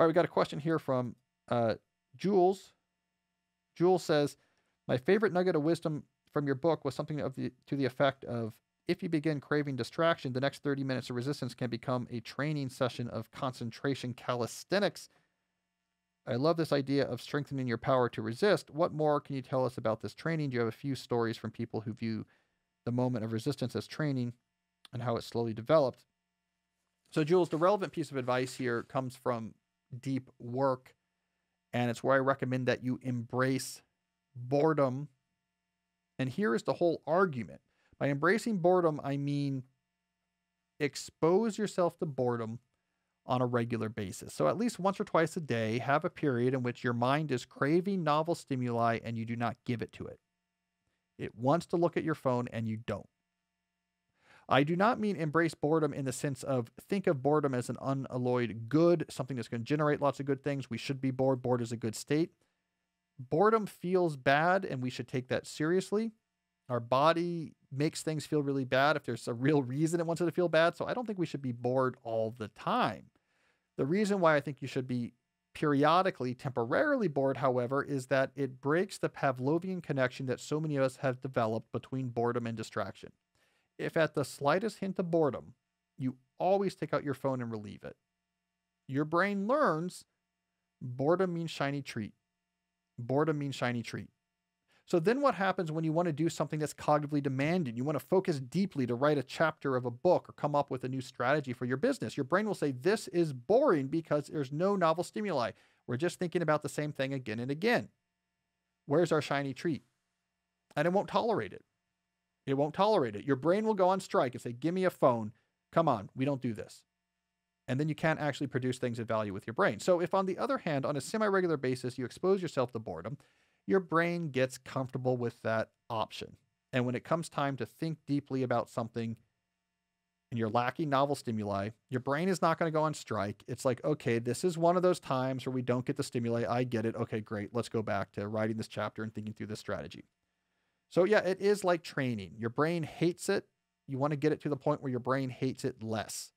All right, we got a question here from Jules. Jules says, my favorite nugget of wisdom from your book was something to the effect of, if you begin craving distraction, the next 30 minutes of resistance can become a training session of concentration calisthenics. I love this idea of strengthening your power to resist. What more can you tell us about this training? Do you have a few stories from people who view the moment of resistance as training and how it slowly developed? So Jules, the relevant piece of advice here comes from Deep Work, and it's where I recommend that you embrace boredom. And here is the whole argument. By embracing boredom, I mean expose yourself to boredom on a regular basis. So at least once or twice a day, have a period in which your mind is craving novel stimuli and you do not give it to it. It wants to look at your phone and you don't. I do not mean embrace boredom in the sense of think of boredom as an unalloyed good, something that's going to generate lots of good things. We should be bored. Bored is a good state. Boredom feels bad and we should take that seriously. Our body makes things feel really bad if there's a real reason it wants it to feel bad. So I don't think we should be bored all the time. The reason why I think you should be periodically, temporarily bored, however, is that it breaks the Pavlovian connection that so many of us have developed between boredom and distraction. If at the slightest hint of boredom, you always take out your phone and relieve it, your brain learns boredom means shiny treat. Boredom means shiny treat. So then what happens when you want to do something that's cognitively demanding? You want to focus deeply to write a chapter of a book or come up with a new strategy for your business. Your brain will say, this is boring because there's no novel stimuli. We're just thinking about the same thing again and again. Where's our shiny treat? And it won't tolerate it. It won't tolerate it. Your brain will go on strike and say, give me a phone. Come on, we don't do this. And then you can't actually produce things of value with your brain. So if on the other hand, on a semi-regular basis, you expose yourself to boredom, your brain gets comfortable with that option. And when it comes time to think deeply about something and you're lacking novel stimuli, your brain is not going to go on strike. It's like, okay, this is one of those times where we don't get the stimuli. I get it. Okay, great. Let's go back to writing this chapter and thinking through this strategy. So yeah, it is like training. Your brain hates it. You want to get it to the point where your brain hates it less.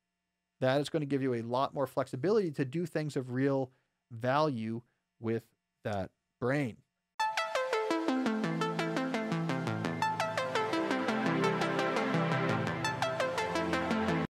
That is going to give you a lot more flexibility to do things of real value with that brain.